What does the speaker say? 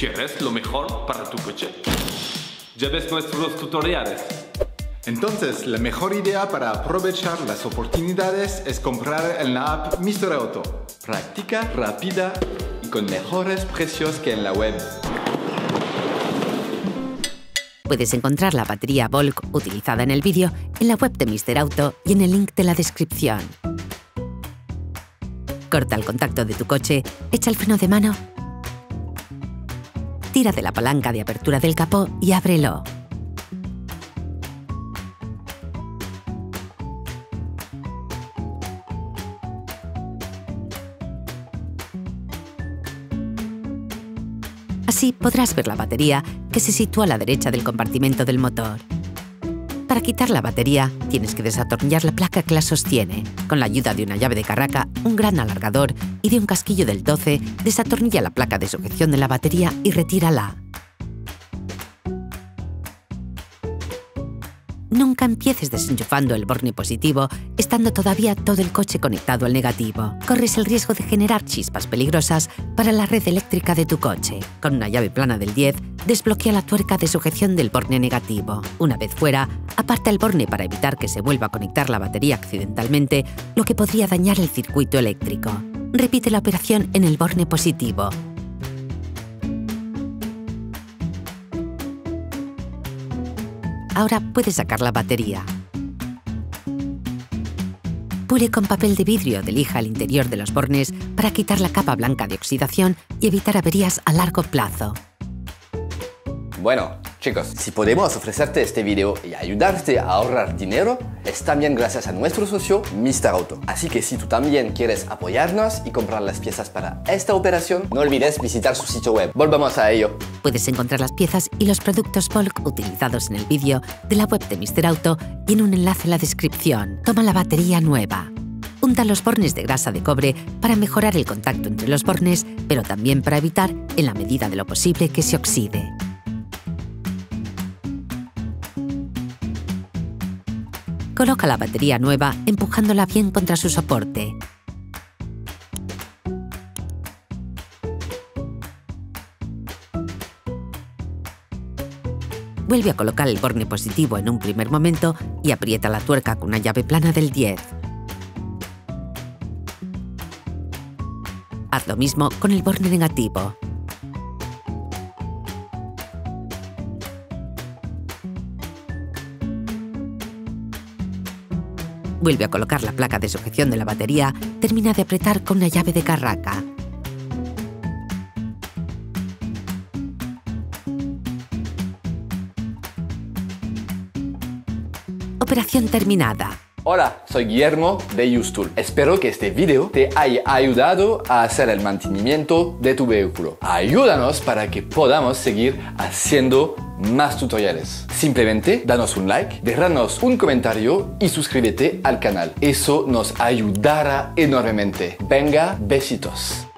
¿Quieres lo mejor para tu coche? Ya ves nuestros tutoriales. Entonces, la mejor idea para aprovechar las oportunidades es comprar en la app Mister Auto. Práctica, rápida y con mejores precios que en la web. Puedes encontrar la batería Bolk utilizada en el vídeo en la web de Mister Auto y en el link de la descripción. Corta el contacto de tu coche, echa el freno de mano, tira de la palanca de apertura del capó y ábrelo. Así podrás ver la batería que se sitúa a la derecha del compartimento del motor. Para quitar la batería, tienes que desatornillar la placa que la sostiene. Con la ayuda de una llave de carraca, un gran alargador y de un casquillo del 12, desatornilla la placa de sujeción de la batería y retírala. Nunca empieces desenchufando el borne positivo, estando todavía todo el coche conectado al negativo. Corres el riesgo de generar chispas peligrosas para la red eléctrica de tu coche. Con una llave plana del 10, desbloquea la tuerca de sujeción del borne negativo. Una vez fuera, aparta el borne para evitar que se vuelva a conectar la batería accidentalmente, lo que podría dañar el circuito eléctrico. Repite la operación en el borne positivo. Ahora puedes sacar la batería. Pule con papel de vidrio de lija el interior de los bornes para quitar la capa blanca de oxidación y evitar averías a largo plazo. Bueno, chicos, si podemos ofrecerte este video y ayudarte a ahorrar dinero, es también gracias a nuestro socio Mister Auto. Así que si tú también quieres apoyarnos y comprar las piezas para esta operación, no olvides visitar su sitio web. Volvamos a ello. Puedes encontrar las piezas y los productos Bolk utilizados en el vídeo de la web de Mister Auto y en un enlace en la descripción. Toma la batería nueva. Unta los bornes de grasa de cobre para mejorar el contacto entre los bornes, pero también para evitar, en la medida de lo posible, que se oxide. Coloca la batería nueva empujándola bien contra su soporte. Vuelve a colocar el borne positivo en un primer momento y aprieta la tuerca con una llave plana del 10. Haz lo mismo con el borne negativo. Vuelve a colocar la placa de sujeción de la batería, termina de apretar con una llave de carraca. Operación terminada. Hola, soy Guillermo de Ustool. Espero que este video te haya ayudado a hacer el mantenimiento de tu vehículo. Ayúdanos para que podamos seguir haciendo más tutoriales. Simplemente danos un like, déjanos un comentario y suscríbete al canal. Eso nos ayudará enormemente. Venga, besitos.